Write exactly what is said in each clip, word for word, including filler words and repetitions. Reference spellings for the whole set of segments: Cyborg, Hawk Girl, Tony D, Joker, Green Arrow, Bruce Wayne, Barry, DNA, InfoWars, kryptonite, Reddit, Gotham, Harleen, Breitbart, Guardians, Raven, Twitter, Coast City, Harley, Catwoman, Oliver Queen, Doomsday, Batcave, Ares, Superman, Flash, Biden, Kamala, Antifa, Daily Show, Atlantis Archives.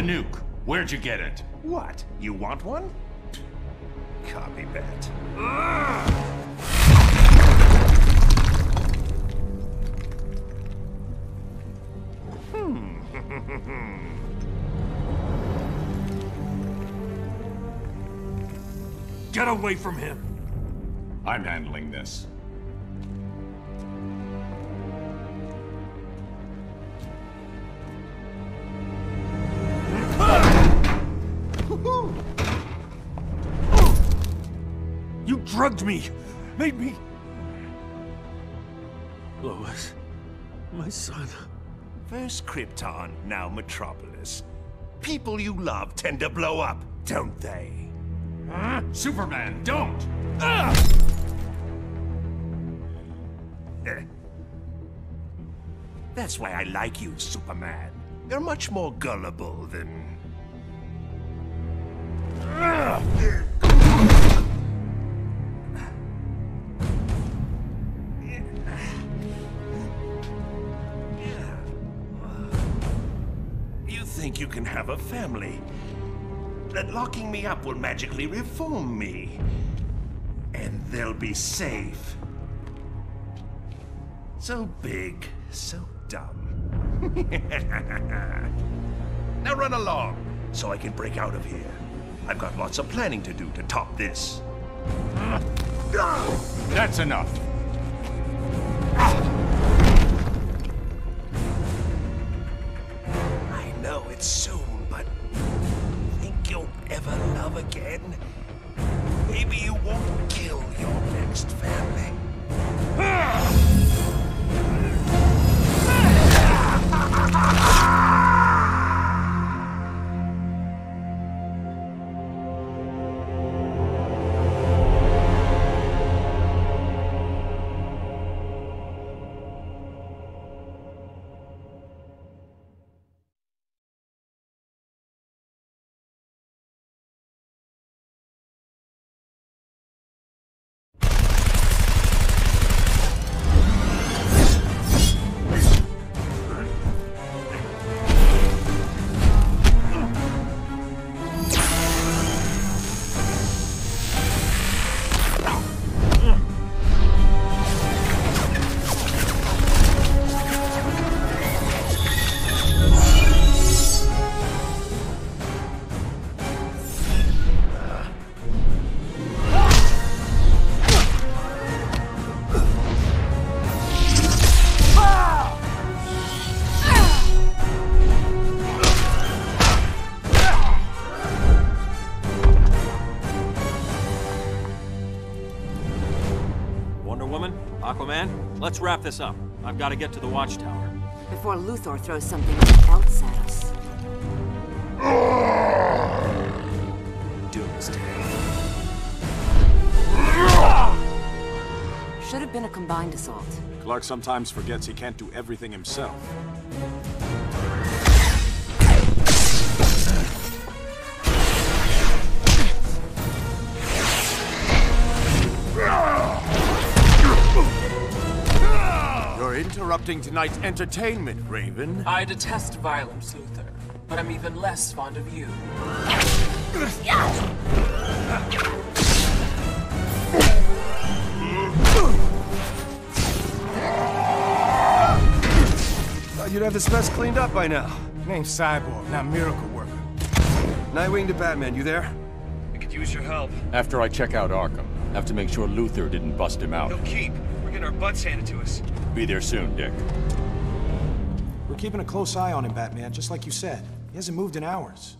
The nuke. Where'd you get it? What? You want one? Copy that. Ugh! Get away from him! I'm handling this. You drugged me! Made me... Lois... my son... First Krypton, now Metropolis. People you love tend to blow up, don't they? Huh? Superman, don't! Ah! Eh. That's why I like you, Superman. You're much more gullible than... Ah! You can have a family. That locking me up will magically reform me. And they'll be safe. So big, so dumb. Now run along, so I can break out of here. I've got lots of planning to do to top this. That's enough. Soon, but think you'll ever love again? Maybe you won't kill your next family. Let's wrap this up. I've got to get to the Watchtower. Before Luthor throws something else at us. Doomsday. Should have been a combined assault. Clark sometimes forgets he can't do everything himself. Interrupting tonight's entertainment, Raven. I detest violence, Luthor, but I'm even less fond of you. Thought you'd have this mess cleaned up by now. Name's Cyborg, not Miracle Worker. Nightwing to Batman, you there? I could use your help. After I check out Arkham, I have to make sure Luthor didn't bust him out. No keep. We're getting our butts handed to us. Be there soon, Dick. We're keeping a close eye on him, Batman, just like you said. He hasn't moved in hours.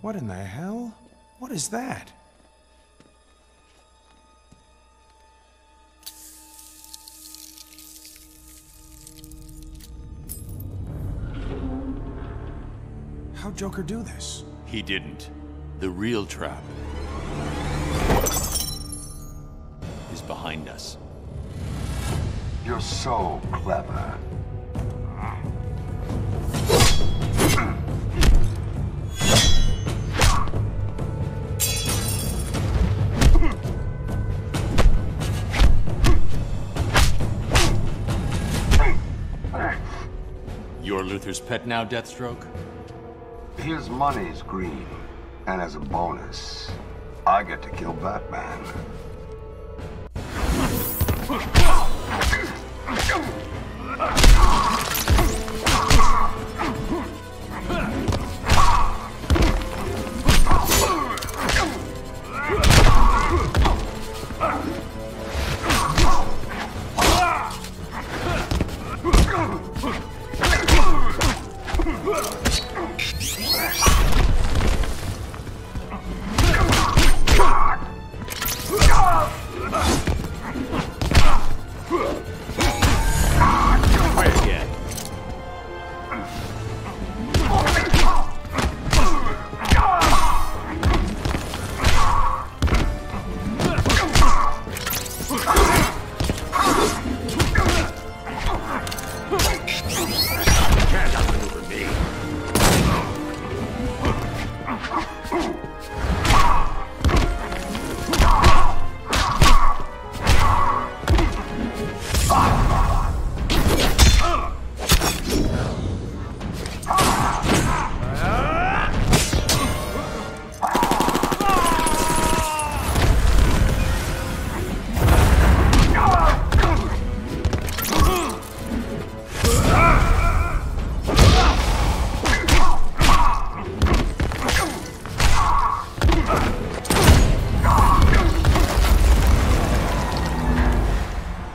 What in the hell? What is that? How'd Joker do this? He didn't. The real trap is behind us. You're so clever. You're Luthor's pet now, Deathstroke? His money's green, and as a bonus, I get to kill Batman.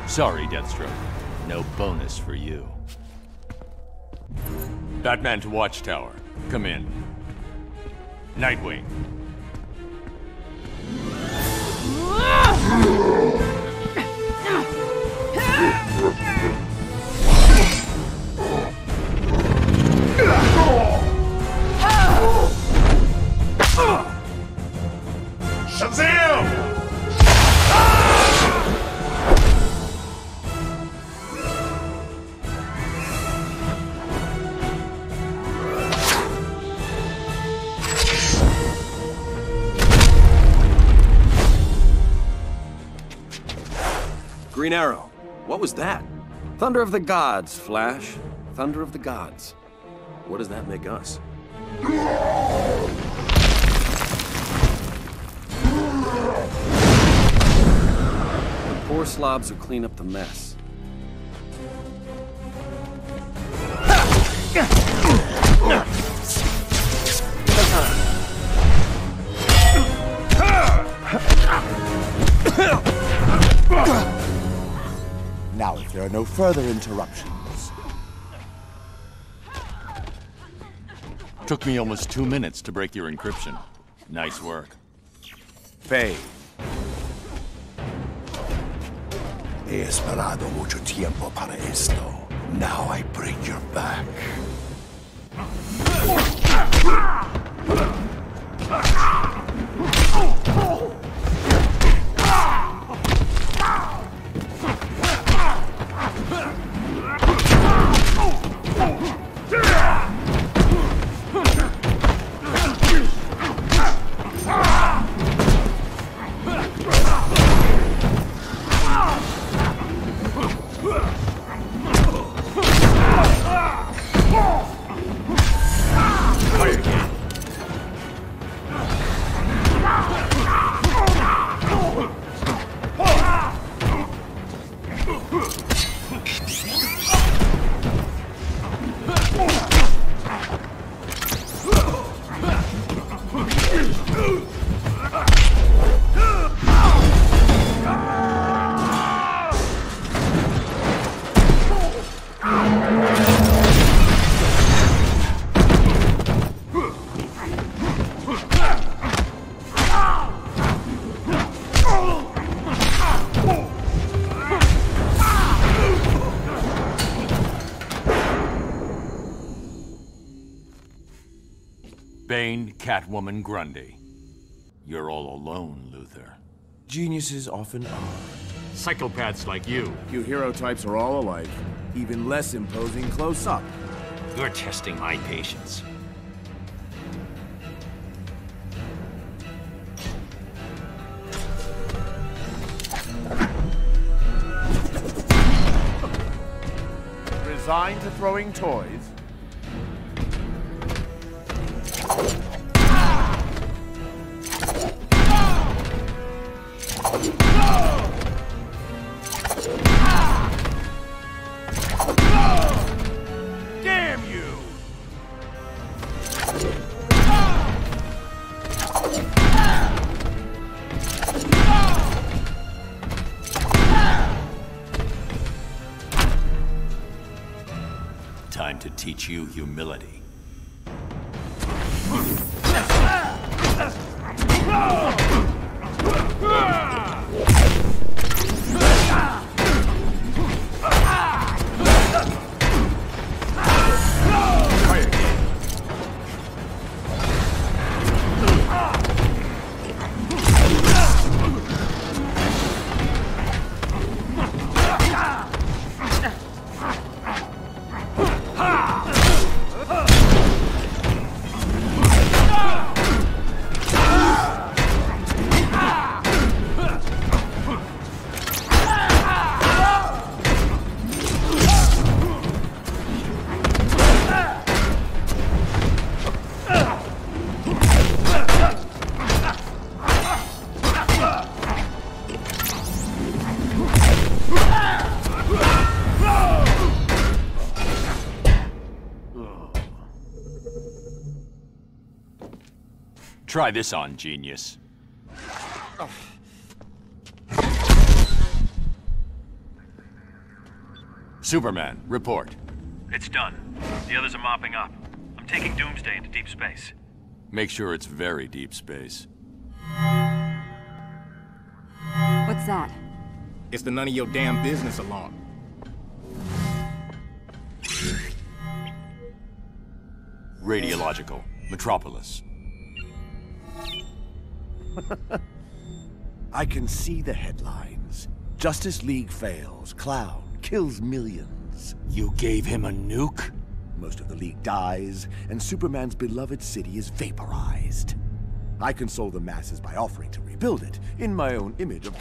Sorry, Deathstroke. No bonus for you. Batman to Watchtower. Come in. Nightwing. Shazam! Green Arrow. What was that? Thunder of the gods, Flash. Thunder of the gods. What does that make us? The poor slobs who clean up the mess. Now, if there are no further interruptions. Took me almost two minutes to break your encryption. Nice work. Faye. He esperado mucho tiempo para esto. Now I bring your back. Catwoman Grundy. You're all alone, Luthor. Geniuses often are. Psychopaths like you. You hero types are all alike. Even less imposing close up. You're testing my patience. Resigned to throwing toys? To teach you humility. Try this on, genius. Oh. Superman, report. It's done. The others are mopping up. I'm taking Doomsday into deep space. Make sure it's very deep space. What's that? It's the none of your damn business alarm. Radiological. Metropolis. I can see the headlines. Justice League fails. Clown kills millions. You gave him a nuke? Most of the League dies, and Superman's beloved city is vaporized. I console the masses by offering to rebuild it, in my own image of...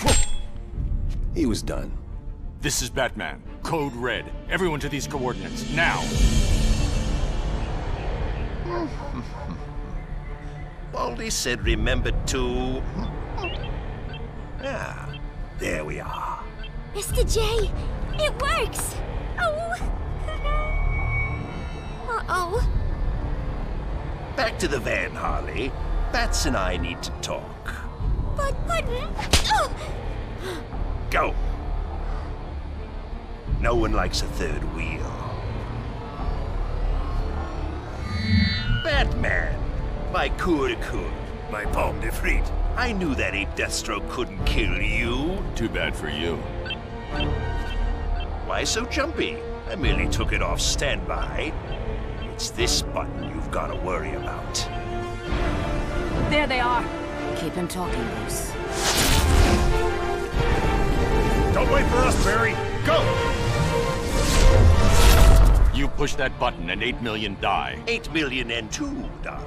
He was done. This is Batman. Code Red. Everyone to these coordinates. Now! Baldy said remember to... Ah, there we are. Mister J, it works! Oh! Uh-oh. Back to the van, Harley. Bats and I need to talk. But, pardon? Oh. Go! No one likes a third wheel. Batman! My coup de coup, my palm de frite. I knew that ape Deathstroke couldn't kill you. Too bad for you. Why so jumpy? I merely took it off standby. It's this button you've got to worry about. There they are. Keep him talking, Bruce. Don't wait for us, Barry. Go! You push that button and eight million die. Eight million and two, darling.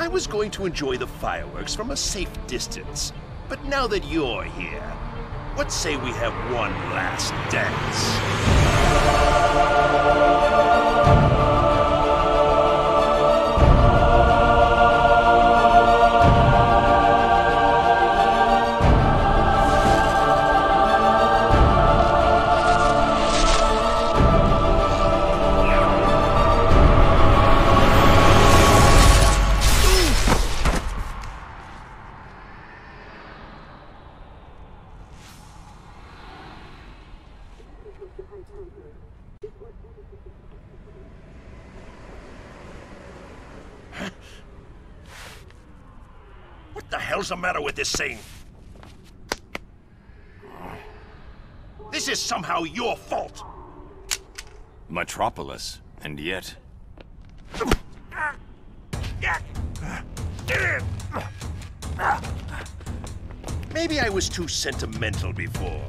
I was going to enjoy the fireworks from a safe distance, but now that you're here, let's say we have one last dance. What's the matter with this thing? This is somehow your fault. Metropolis, and yet... Maybe I was too sentimental before.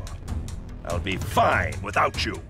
I'll be fine without you.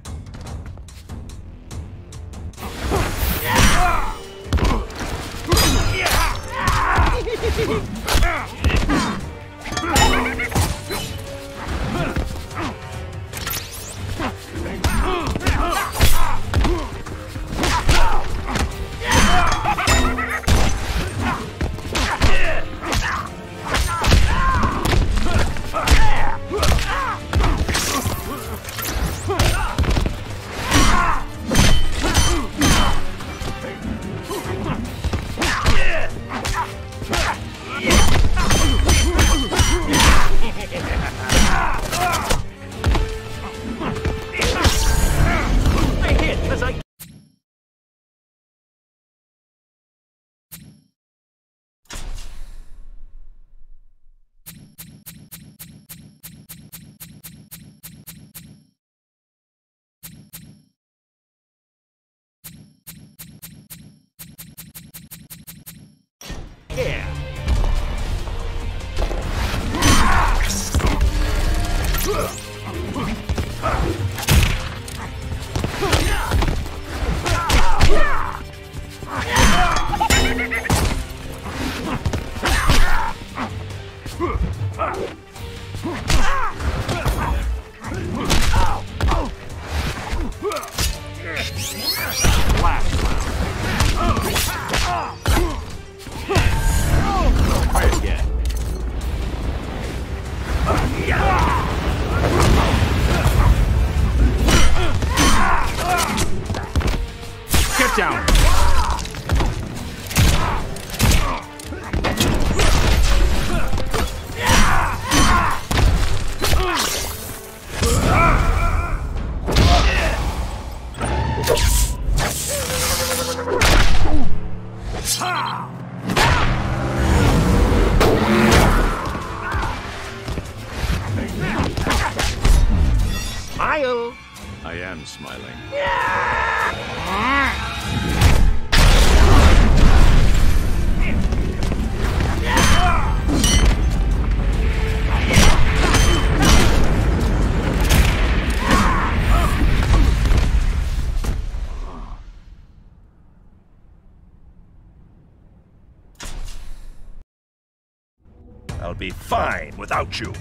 Be fine without you.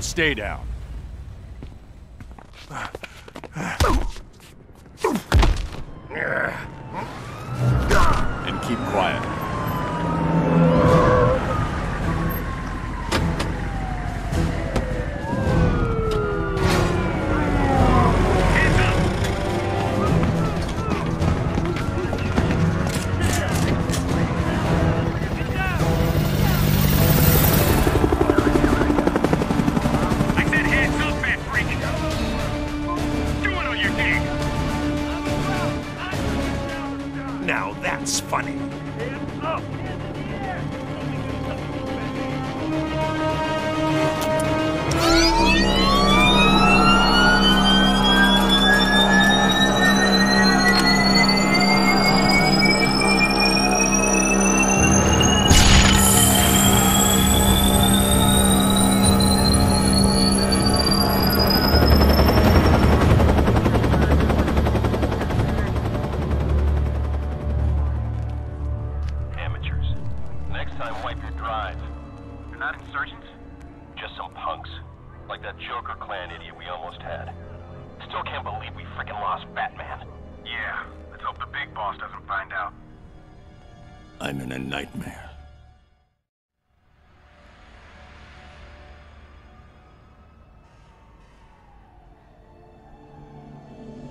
Stay down. And keep quiet.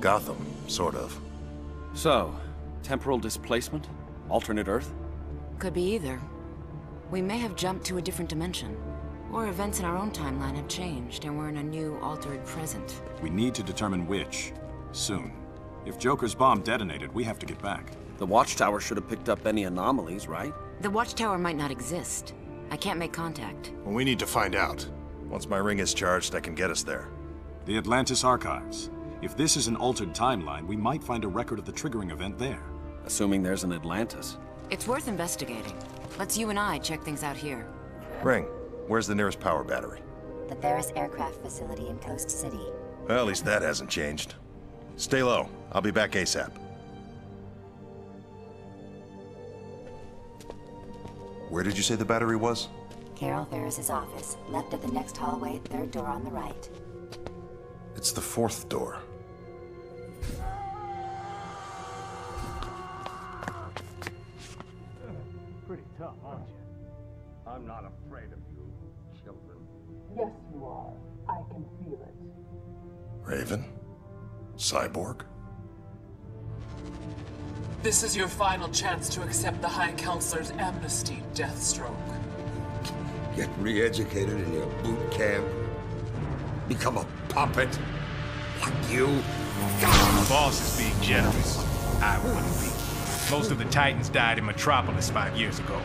Gotham, sort of. So, temporal displacement? Alternate Earth? Could be either. We may have jumped to a different dimension. Or events in our own timeline have changed, and we're in a new, altered present. We need to determine which. Soon. If Joker's bomb detonated, we have to get back. The Watchtower should have picked up any anomalies, right? The Watchtower might not exist. I can't make contact. Well, we need to find out. Once my ring is charged, I can get us there. The Atlantis Archives. If this is an altered timeline, we might find a record of the triggering event there. Assuming there's an Atlantis. It's worth investigating. Let's you and I check things out here. Ring, where's the nearest power battery? The Ferris Aircraft Facility in Coast City. Well, at least that hasn't changed. Stay low. I'll be back ASAP. Where did you say the battery was? Carol Ferris's office. Left at the next hallway, third door on the right. It's the fourth door. Pretty tough, aren't you? I'm not afraid of you, children. Yes, you are. I can feel it. Raven? Cyborg? This is your final chance to accept the High Councilor's amnesty, Deathstroke. Get re-educated in your boot camp. Become a puppet. Like you. The boss is being generous. I wouldn't be. Most of the Titans died in Metropolis five years ago.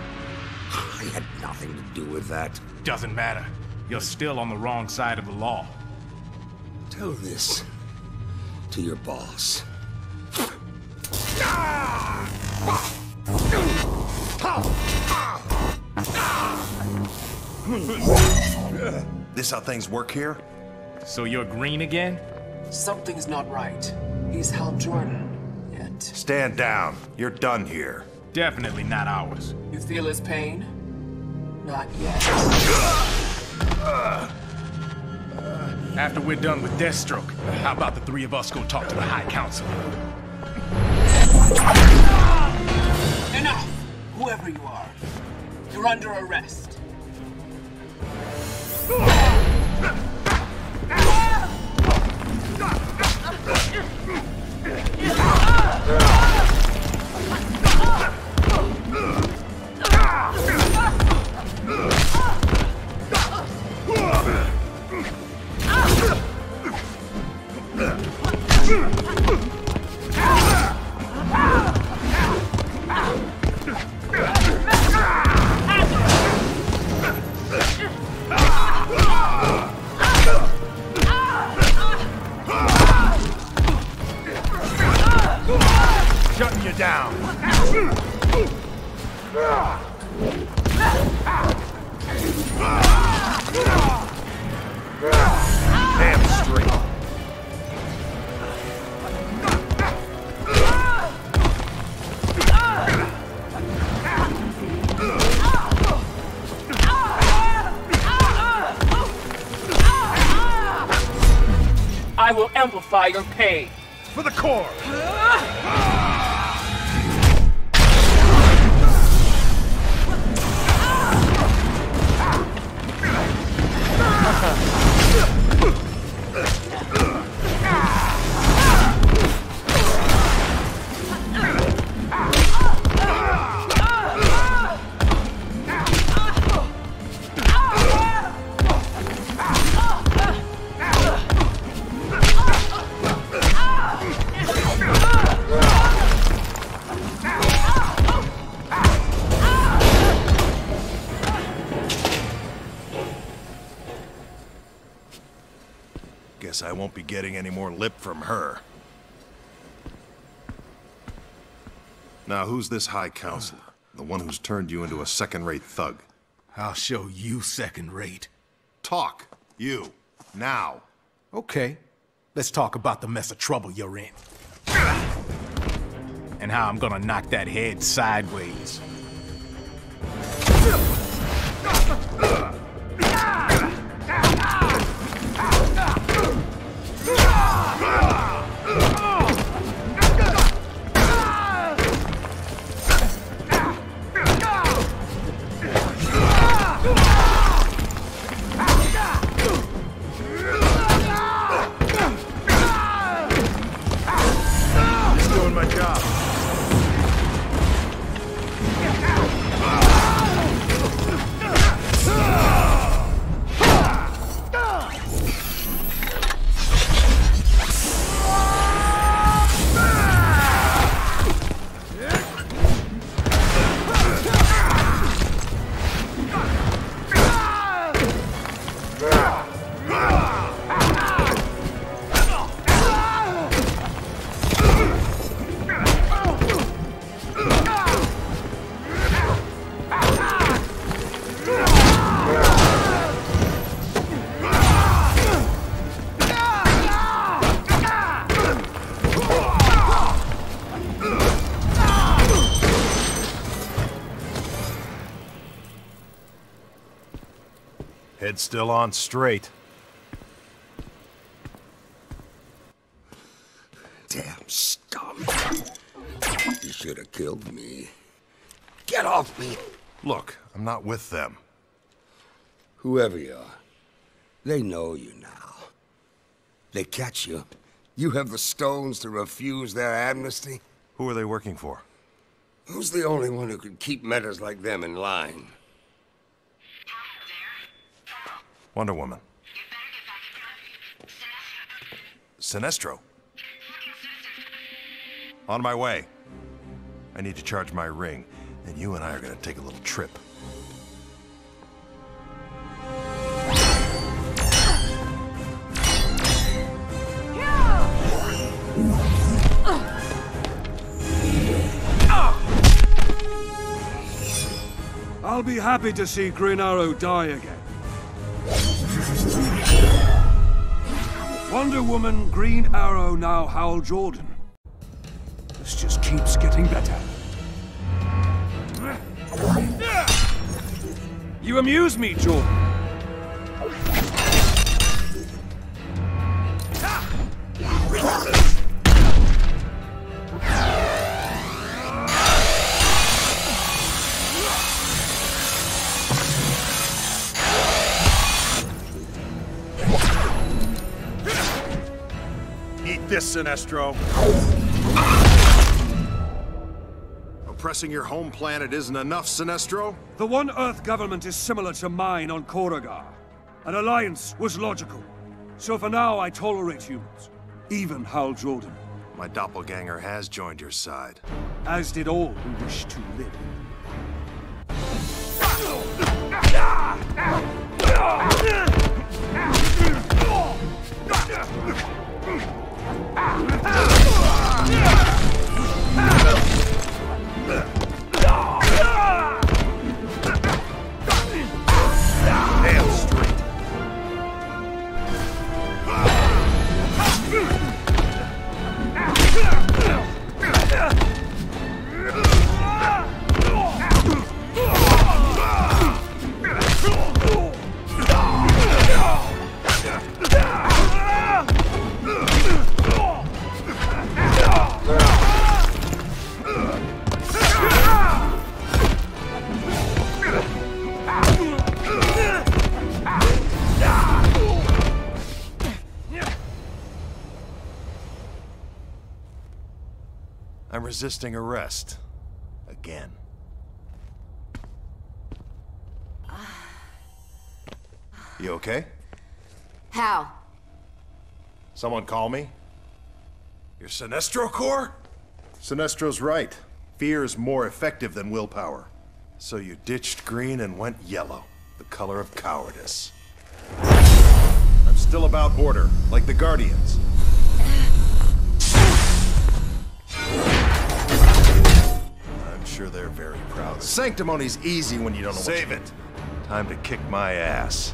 I had nothing to do with that. Doesn't matter. You're still on the wrong side of the law. Tell this to your boss. This how things work here? So you're green again? Something's not right. He's Hal Jordan, yet. Stand down. You're done here. Definitely not ours. You feel his pain? Not yet. Uh. After we're done with Deathstroke, how about the three of us go talk to the High Council? Enough! Whoever you are, you're under arrest. Shutting you down. Damn straight. I will amplify your pain. For the core! I won't be getting any more lip from her. Now, who's this High Counselor? The one who's turned you into a second-rate thug? I'll show you second-rate. Talk. You. Now. Okay. Let's talk about the mess of trouble you're in. And how I'm gonna knock that head sideways. Job. Head still on straight. Damn scum. You should have killed me. Get off me! Look, I'm not with them. Whoever you are, they know you now. They catch you. You have the stones to refuse their amnesty. Who are they working for? Who's the only one who could keep metas like them in line? Wonder Woman. Sinestro. On my way. I need to charge my ring, and you and I are going to take a little trip. I'll be happy to see Green Arrow die again. Wonder Woman, Green Arrow, now Hal Jordan. This just keeps getting better. You amuse me, Jordan. This, Sinestro. Oppressing your home planet isn't enough, Sinestro? The One Earth government is similar to mine on Korrigar. An alliance was logical. So for now, I tolerate humans. Even Hal Jordan. My doppelganger has joined your side. As did all who wish to live. Damn straight. I'm resisting arrest. Again. You okay? How? Someone call me? Your Sinestro Corps? Sinestro's right. Fear is more effective than willpower. So you ditched green and went yellow, the color of cowardice. I'm still about order, like the Guardians. Sure, they're very proud. Sanctimony's easy when you don't know what to do. Save it. Time to kick my ass.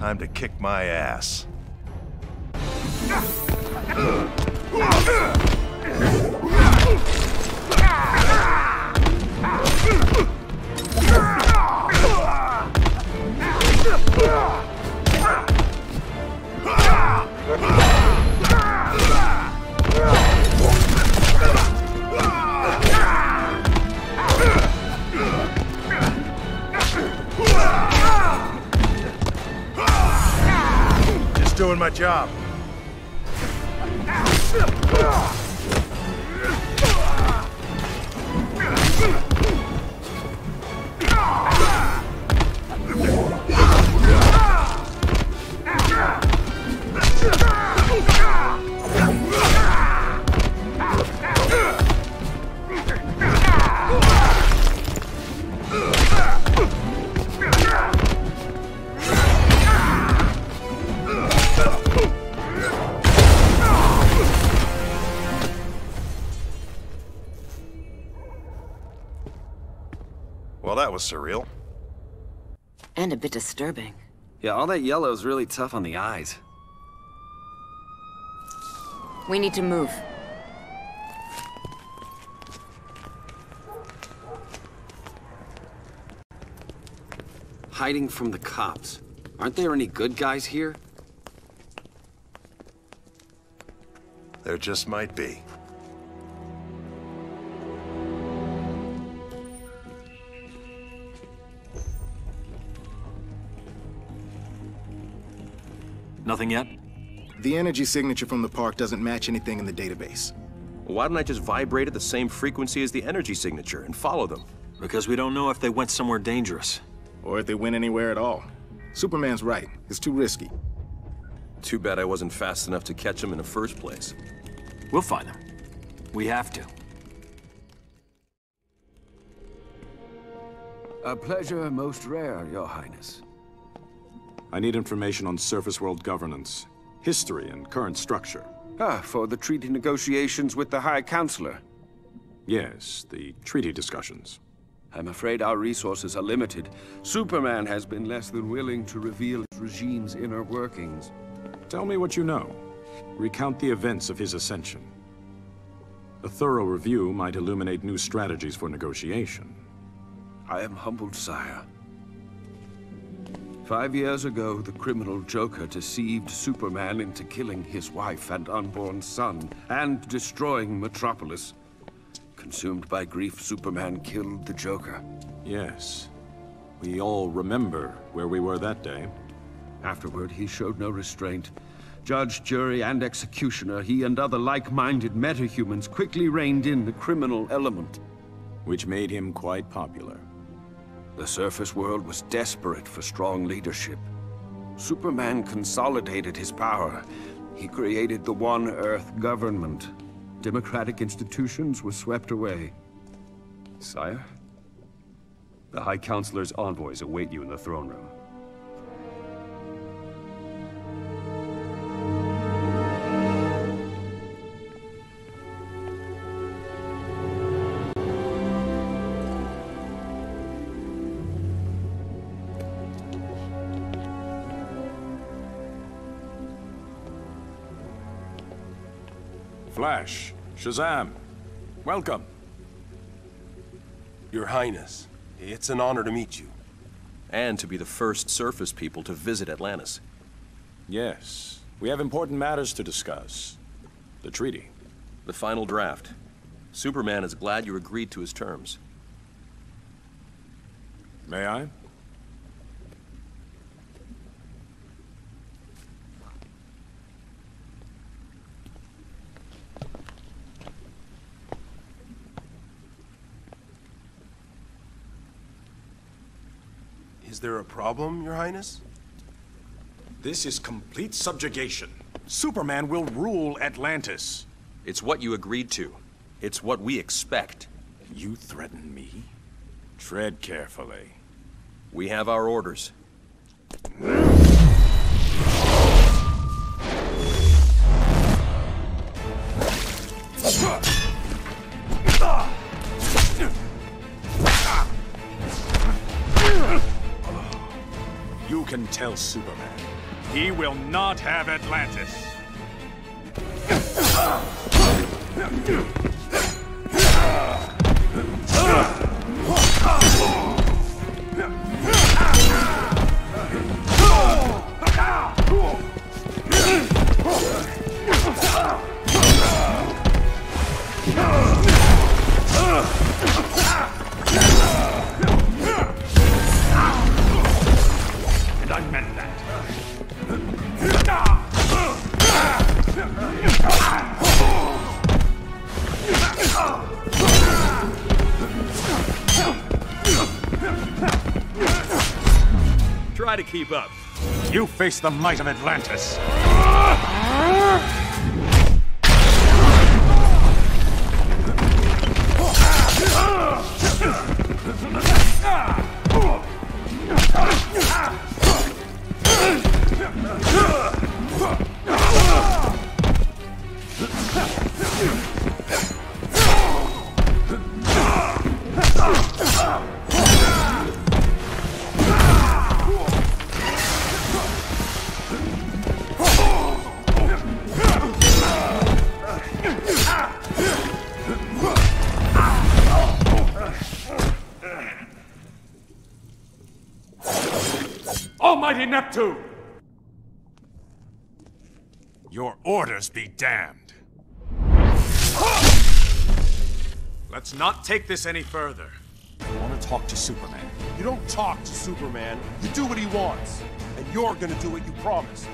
Time to kick my ass. Doing my job. That was surreal. And a bit disturbing. Yeah, all that yellow's really tough on the eyes. We need to move. Hiding from the cops. Aren't there any good guys here? There just might be. Nothing yet? The energy signature from the park doesn't match anything in the database. Well, why don't I just vibrate at the same frequency as the energy signature and follow them? Because we don't know if they went somewhere dangerous. Or if they went anywhere at all. Superman's right. It's too risky. Too bad I wasn't fast enough to catch them in the first place. We'll find them. We have to. A pleasure most rare, Your Highness. I need information on surface world governance, history, and current structure. Ah, for the treaty negotiations with the High Counselor. Yes, the treaty discussions. I'm afraid our resources are limited. Superman has been less than willing to reveal his regime's inner workings. Tell me what you know. Recount the events of his ascension. A thorough review might illuminate new strategies for negotiation. I am humbled, sire. Five years ago, the criminal Joker deceived Superman into killing his wife and unborn son, and destroying Metropolis. Consumed by grief, Superman killed the Joker. Yes. We all remember where we were that day. Afterward, he showed no restraint. Judge, jury, and executioner, he and other like-minded metahumans quickly reined in the criminal element. Which made him quite popular. The surface world was desperate for strong leadership. Superman consolidated his power. He created the One Earth government. Democratic institutions were swept away. Sire? The High Counselor's envoys await you in the throne room. Flash, Shazam, welcome. Your Highness, it's an honor to meet you. And to be the first surface people to visit Atlantis. Yes, we have important matters to discuss. The treaty. The final draft. Superman is glad you agreed to his terms. May I? Is there a problem, Your Highness? This is complete subjugation. Superman will rule Atlantis. It's what you agreed to. It's what we expect. You threaten me? Tread carefully. We have our orders. You can tell Superman He will not have Atlantis. And I meant that. Try to keep up. You face the might of Atlantis. Neptune! Your orders be damned. Let's not take this any further. I want to talk to Superman. You don't talk to Superman. You do what he wants. And you're gonna do what you promised.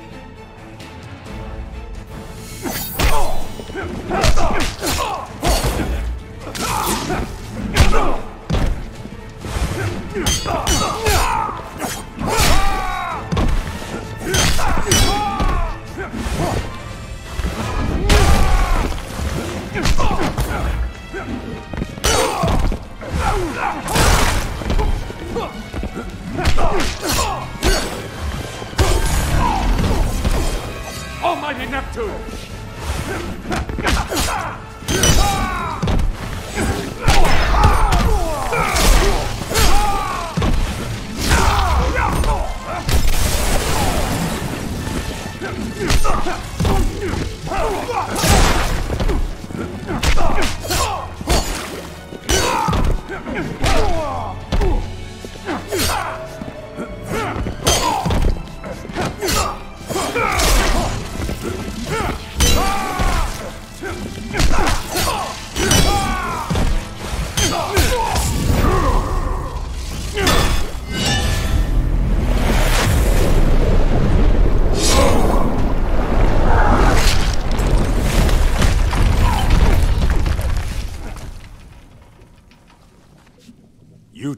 Almighty Neptune!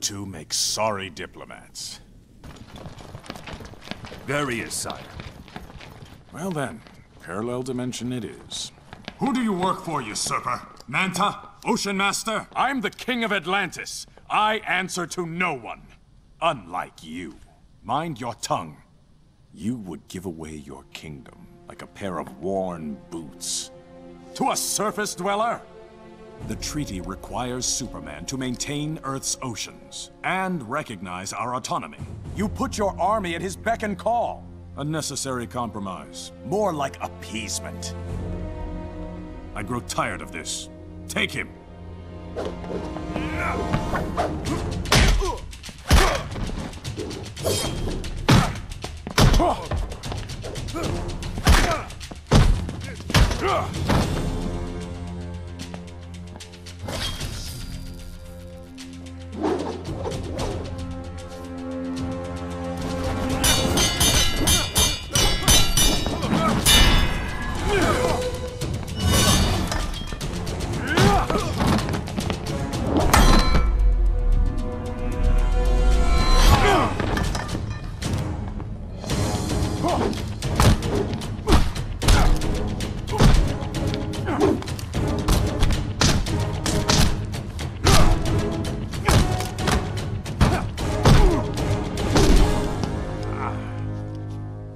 To make sorry diplomats. There he is, sire. Well then, parallel dimension it is. Who do you work for, usurper? Manta? Ocean Master? I'm the king of Atlantis. I answer to no one. Unlike you. Mind your tongue. You would give away your kingdom like a pair of worn boots. To a surface dweller? The treaty requires Superman to maintain Earth's oceans and recognize our autonomy. You put your army at his beck and call. A necessary compromise. More like appeasement. I grow tired of this. Take him.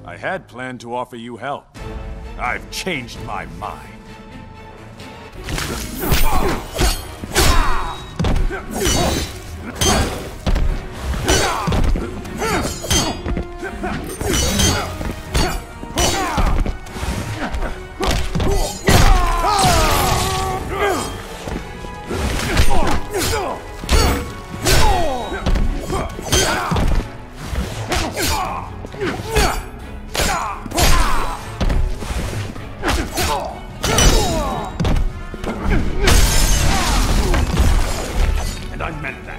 I had planned to offer you help. I've changed my mind. And I meant that.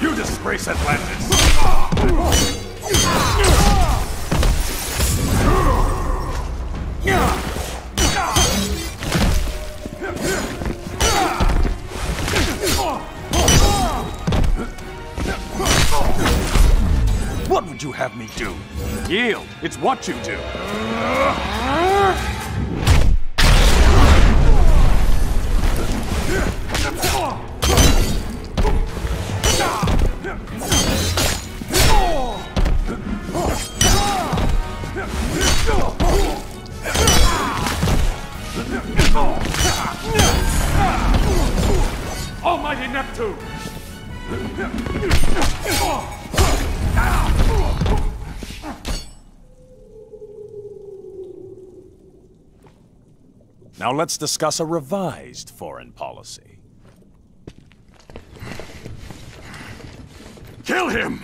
You disgrace Atlantis! What would you have me do? Yield! It's what you do! Almighty Neptune! Now let's discuss a revised foreign policy. Kill him!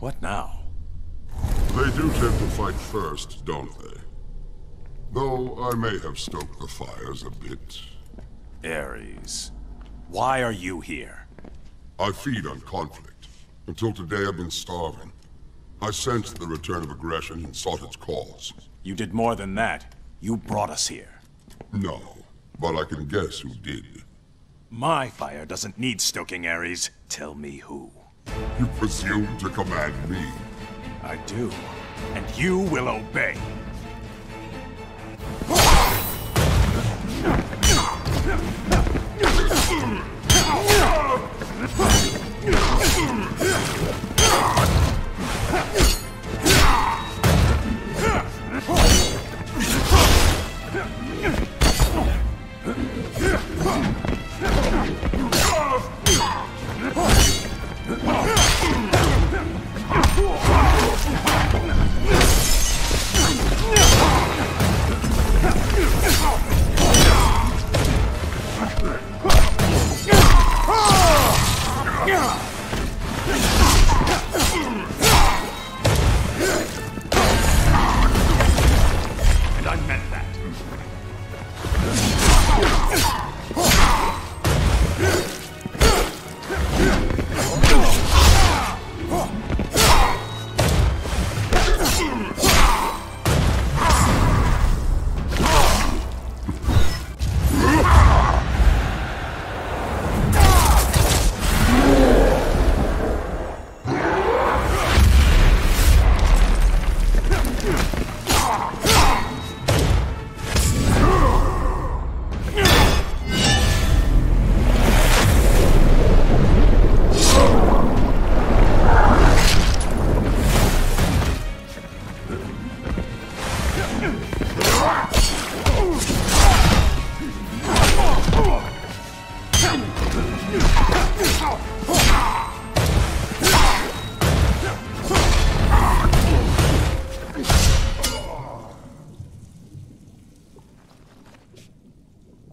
What now? They do tend to fight first, don't they? Though I may have stoked the fires a bit. Ares, why are you here? I feed on conflict. Until today I've been starving. I sensed the return of aggression and sought its cause. You did more than that. You brought us here. No, but I can guess who did. My fire doesn't need stoking, Ares. Tell me who. You presume to command me. I do, and you will obey.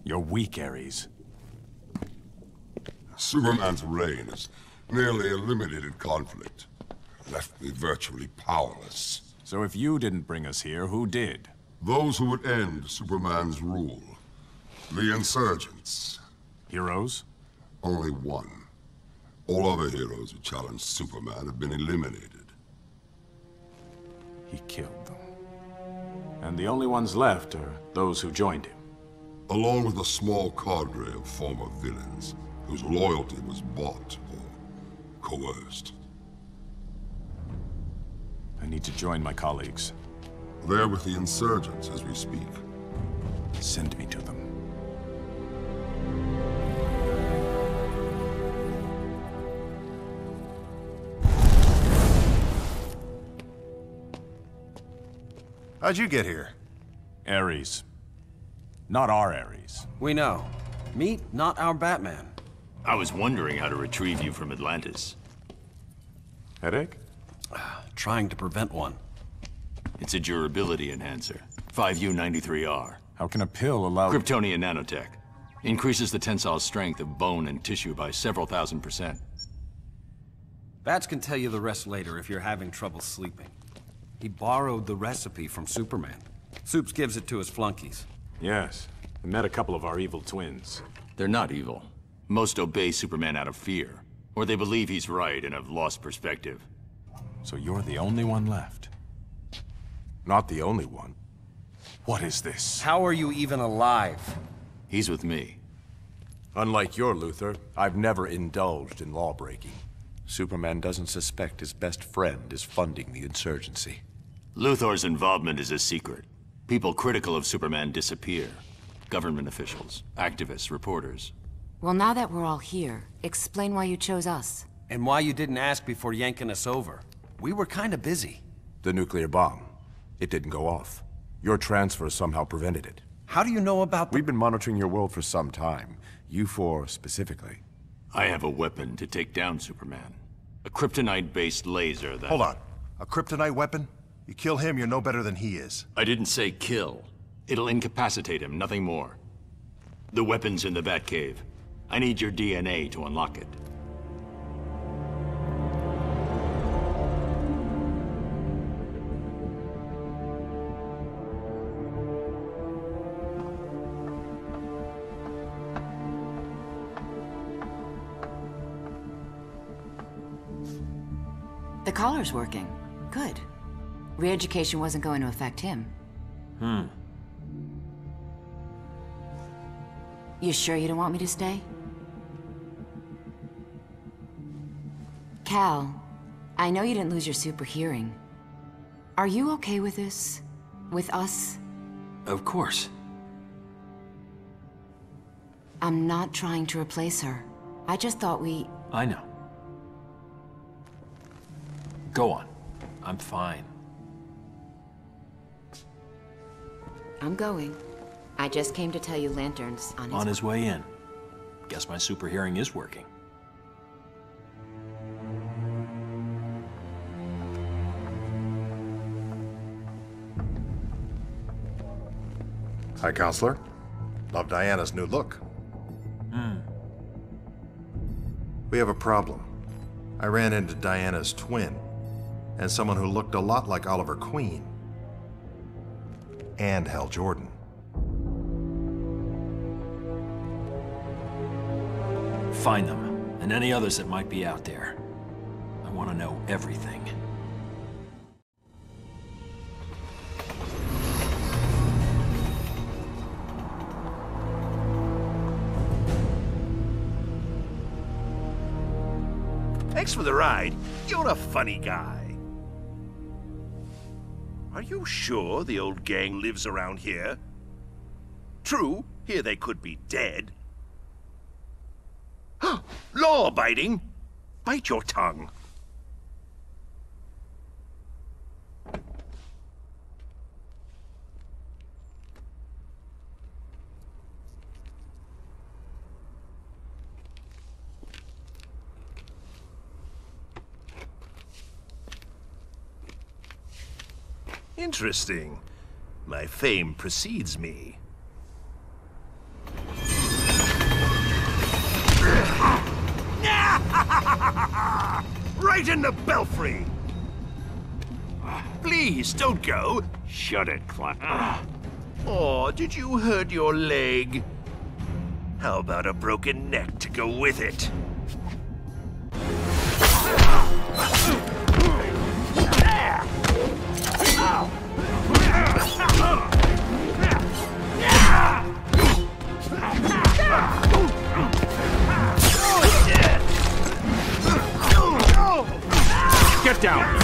You're weak, Ares. Superman's reign has nearly eliminated conflict, left me virtually powerless. So if you didn't bring us here, who did? Those who would end Superman's rule. The insurgents. Heroes? Only one. All other heroes who challenged Superman have been eliminated. He killed them. And the only ones left are those who joined him. Along with a small cadre of former villains, whose loyalty was bought or coerced. I need to join my colleagues. They're with the insurgents as we speak. Send me to them. How'd you get here? Ares. Not our Ares. We know. Meet not our Batman. I was wondering how to retrieve you from Atlantis. Headache? Uh, trying to prevent one. It's a durability enhancer. five U ninety-three R. How can a pill allow... Kryptonian nanotech. Increases the tensile strength of bone and tissue by several thousand percent. Bats can tell you the rest later if you're having trouble sleeping. He borrowed the recipe from Superman. Supes gives it to his flunkies. Yes. We met a couple of our evil twins. They're not evil. Most obey Superman out of fear, or they believe he's right and have lost perspective. So you're the only one left. Not the only one. What is this? How are you even alive? He's with me. Unlike your Luthor, I've never indulged in lawbreaking. Superman doesn't suspect his best friend is funding the insurgency. Luthor's involvement is a secret. People critical of Superman disappear. Government officials, activists, reporters. Well, now that we're all here, explain why you chose us. And why you didn't ask before yanking us over. We were kind of busy. The nuclear bomb. It didn't go off. Your transfer somehow prevented it. How do you know about the... We've been monitoring your world for some time. You four, specifically. I have a weapon to take down Superman. A kryptonite-based laser that... Hold on. A kryptonite weapon? You kill him, you're no better than he is. I didn't say kill. It'll incapacitate him, nothing more. The weapon's in the Batcave. I need your D N A to unlock it. The collar's working. Good. Re-education wasn't going to affect him. Hmm. You sure you don't want me to stay? Cal, I know you didn't lose your super hearing. Are you okay with this? With us? Of course. I'm not trying to replace her. I just thought we... I know. Go on. I'm fine. I'm going. I just came to tell you Lantern's on his way. On his way in. Guess my super hearing is working. Hi, Counselor. Love Diana's new look. Hmm. We have a problem. I ran into Diana's twin, and someone who looked a lot like Oliver Queen, and Hal Jordan. Find them, and any others that might be out there. I want to know everything. Thanks for the ride. You're a funny guy. Are you sure the old gang lives around here? True, here they could be dead. Law-abiding! Bite your tongue. Interesting. My fame precedes me. Right in the belfry! Please, don't go. Shut it, Clark. Oh, did you hurt your leg? How about a broken neck to go with it? Get down!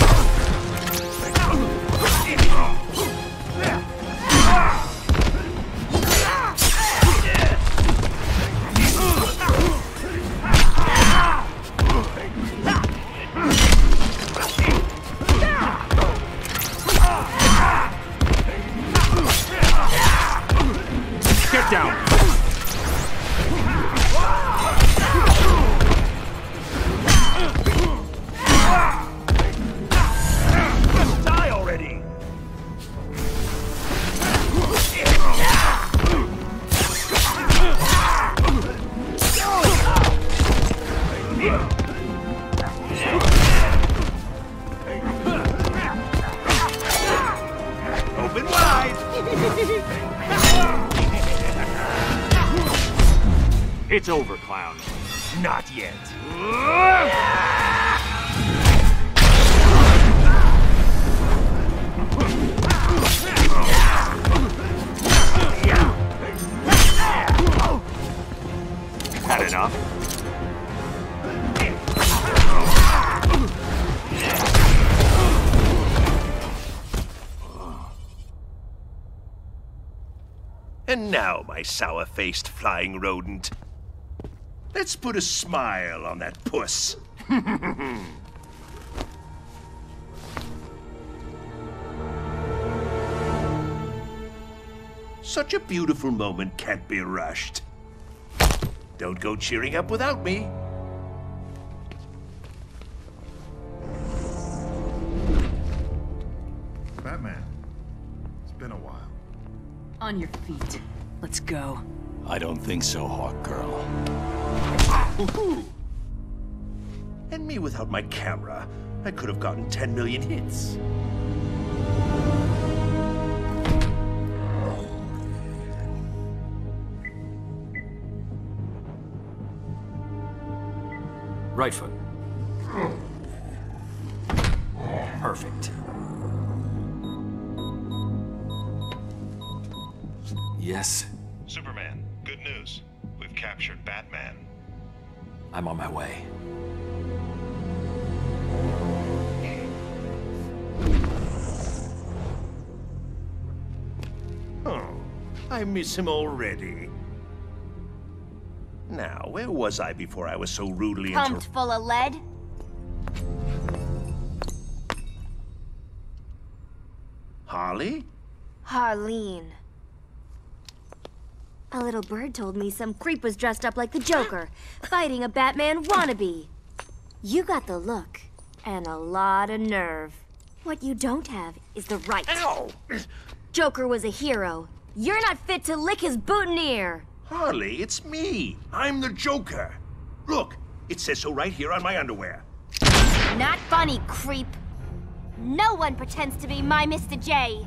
It's over, clown. Not yet. Had enough? And now, my sour-faced flying rodent, let's put a smile on that puss. Such a beautiful moment can't be rushed. Don't go cheering up without me. Batman, it's been a while. On your feet. Let's go. I don't think so, Hawk Girl. Ah, and me without my camera. I could have gotten ten million hits. Right foot. Perfect. Yes? Superman, good news. We've captured Batman. I'm on my way. Oh, I miss him already. Now, where was I before I was so rudely interrupted? Pumped full of lead? Harley? Harleen. A little bird told me some creep was dressed up like the Joker, fighting a Batman wannabe. You got the look, and a lot of nerve. What you don't have is the right. Ow! Joker was a hero. You're not fit to lick his boutonniere. Harley, it's me. I'm the Joker. Look, it says so right here on my underwear. Not funny, creep. No one pretends to be my Mister J.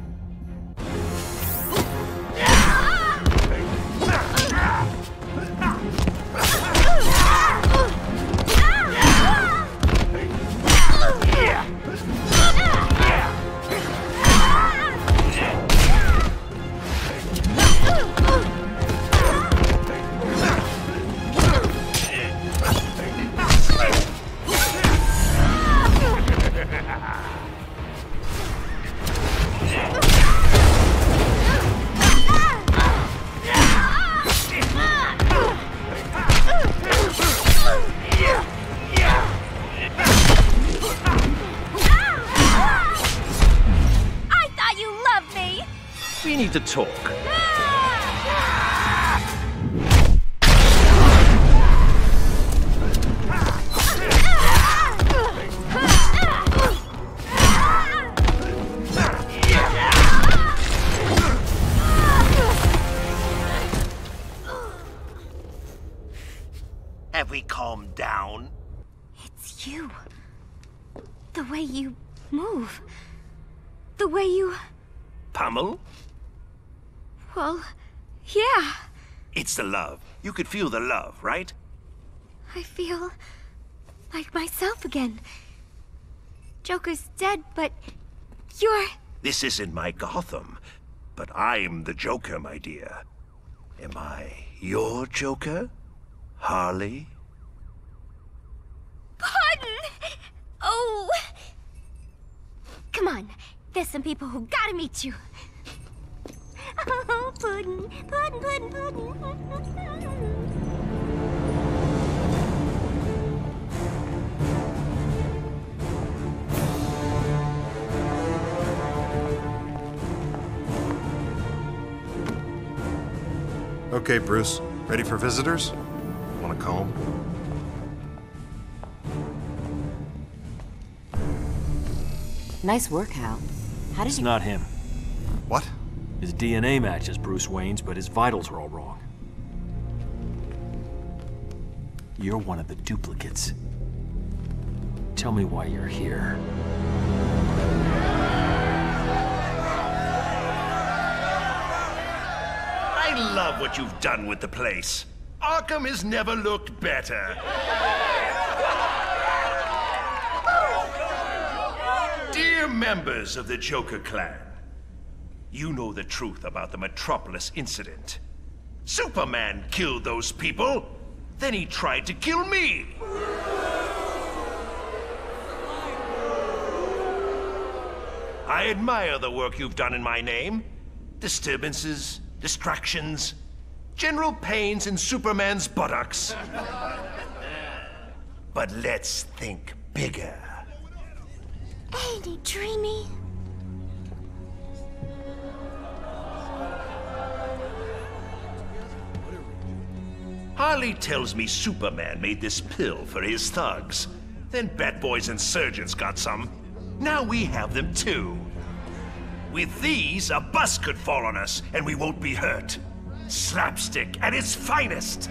To talk. Have we calmed down? It's you. The way you move. The way you... Pummel? Well, yeah. It's the love. You could feel the love, right? I feel like myself again. Joker's dead, but you're... This isn't my Gotham, but I'm the Joker, my dear. Am I your Joker, Harley? Pardon! Oh! Come on, there's some people who gotta meet you. Oh, puddin', puddin', puddin', puddin'. Okay, Bruce. Ready for visitors? Want a comb? Nice work, Hal. How did you... It's not him. What? His D N A matches Bruce Wayne's, but his vitals are all wrong. You're one of the duplicates. Tell me why you're here. I love what you've done with the place. Arkham has never looked better. Dear members of the Joker clan, you know the truth about the Metropolis incident. Superman killed those people, then he tried to kill me. I admire the work you've done in my name. Disturbances, distractions, general pains in Superman's buttocks. But let's think bigger. Ain't he dreamy? Harley tells me Superman made this pill for his thugs. Then Bat Boy's insurgents got some. Now we have them too. With these, a bus could fall on us and we won't be hurt. Slapstick at its finest.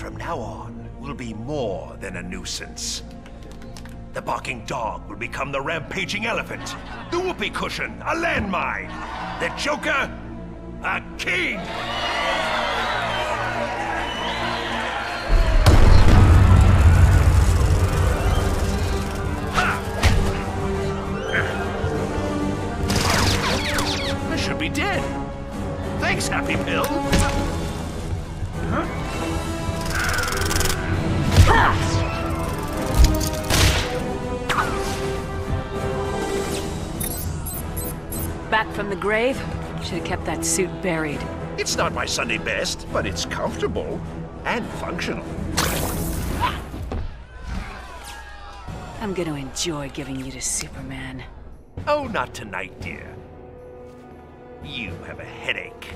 From now on, we'll be more than a nuisance. The barking dog will become the rampaging elephant. The whoopee cushion, a landmine. The Joker, a king. Ha! I should be dead. Thanks, Happy Pill. Huh? Ha! Back from the grave? Should have kept that suit buried. It's not my Sunday best, but it's comfortable and functional. I'm gonna enjoy giving you to Superman. Oh, not tonight, dear. You have a headache.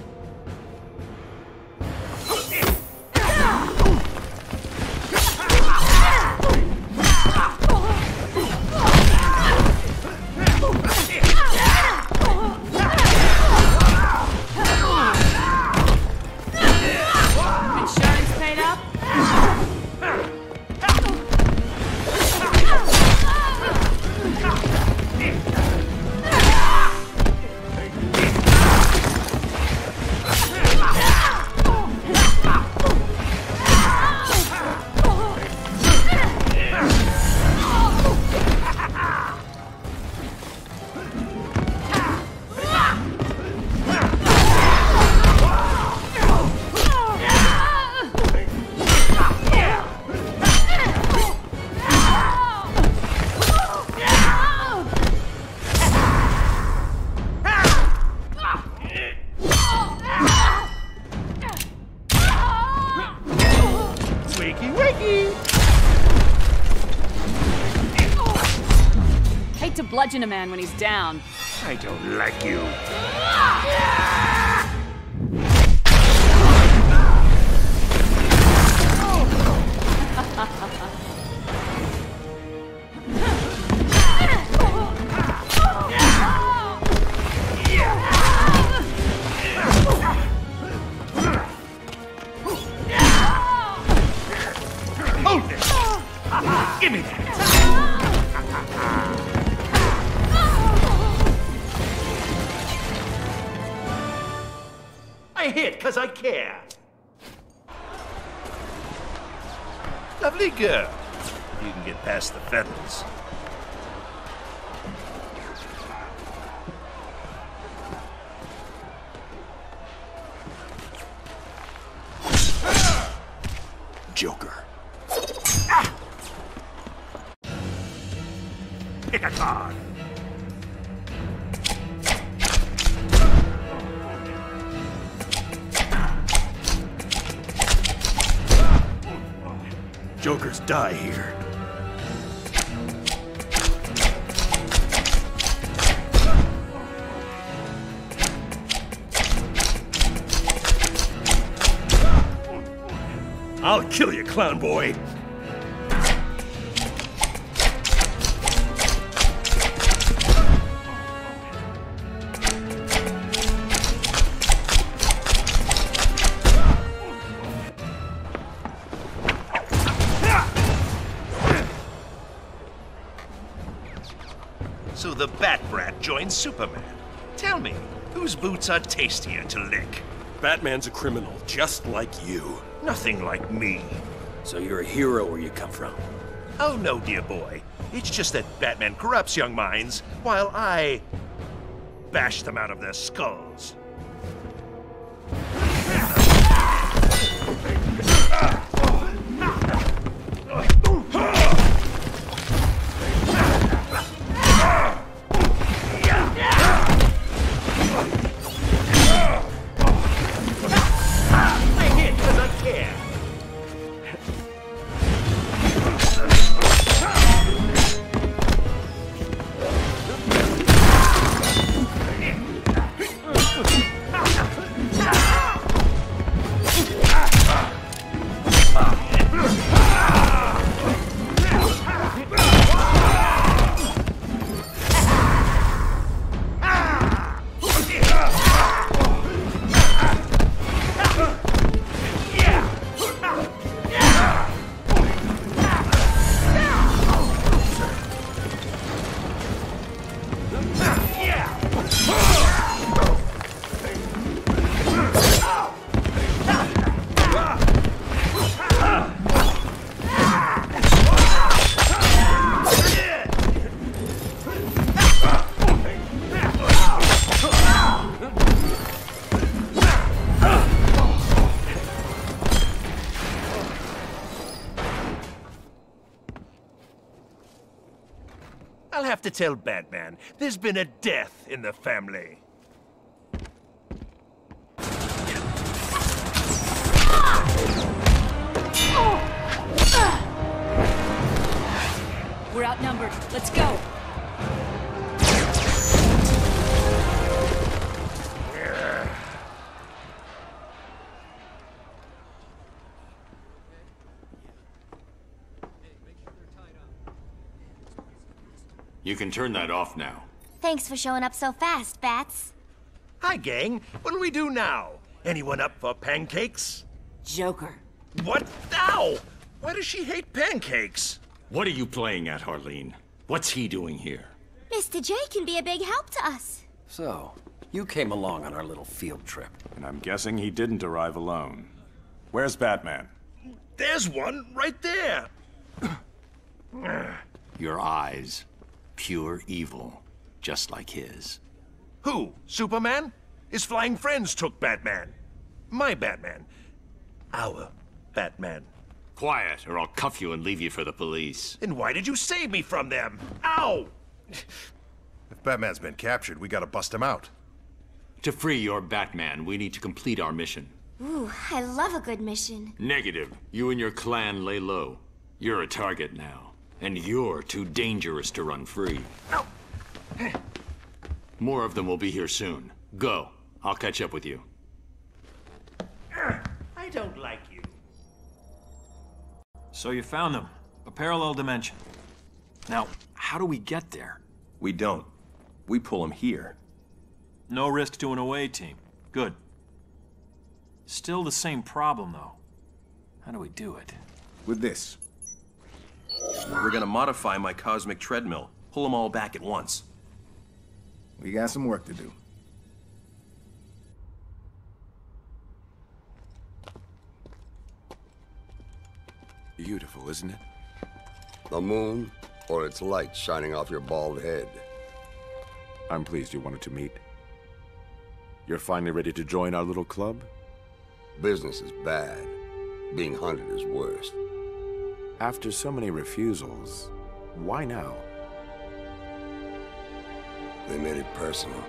Bludgeon a man when he's down. I don't like you. Hold this. Give me that. I hit because I care. Lovely girl. You can get past the feathers. Joker. Ah! Pick a card. Jokers die here. I'll kill you, clown boy. so the Bat-Brat joins Superman. Tell me, whose boots are tastier to lick? Batman's a criminal, just like you. Nothing like me. So you're a hero where you come from? Oh no, dear boy. It's just that Batman corrupts young minds, while I bash them out of their skulls. To tell Batman, there's been a death in the family. We're outnumbered. Let's go. You can turn that off now. Thanks for showing up so fast, Bats. Hi, gang. What'll we do now? Anyone up for pancakes? Joker. What? Ow! Why does she hate pancakes? What are you playing at, Harleen? What's he doing here? Mister J can be a big help to us. So, you came along on our little field trip. And I'm guessing he didn't arrive alone. Where's Batman? There's one right there. Your eyes. Pure evil, just like his. Who? Superman? His flying friends took Batman. My Batman. Our Batman. Quiet, or I'll cuff you and leave you for the police. Then why did you save me from them? Ow! If Batman's been captured, we gotta bust him out. To free your Batman, we need to complete our mission. Ooh, I love a good mission. Negative. You and your clan lay low. You're a target now. And you're too dangerous to run free. Ow. More of them will be here soon. Go. I'll catch up with you. I don't like you. So you found them. A parallel dimension. Now, how do we get there? We don't. We pull them here. No risk to an away team. Good. Still the same problem, though. How do we do it? With this. We're gonna modify my cosmic treadmill. Pull them all back at once. We got some work to do. Beautiful, isn't it? The moon, or its light shining off your bald head. I'm pleased you wanted to meet. You're finally ready to join our little club? Business is bad. Being hunted is worse. After so many refusals, why now? They made it personal.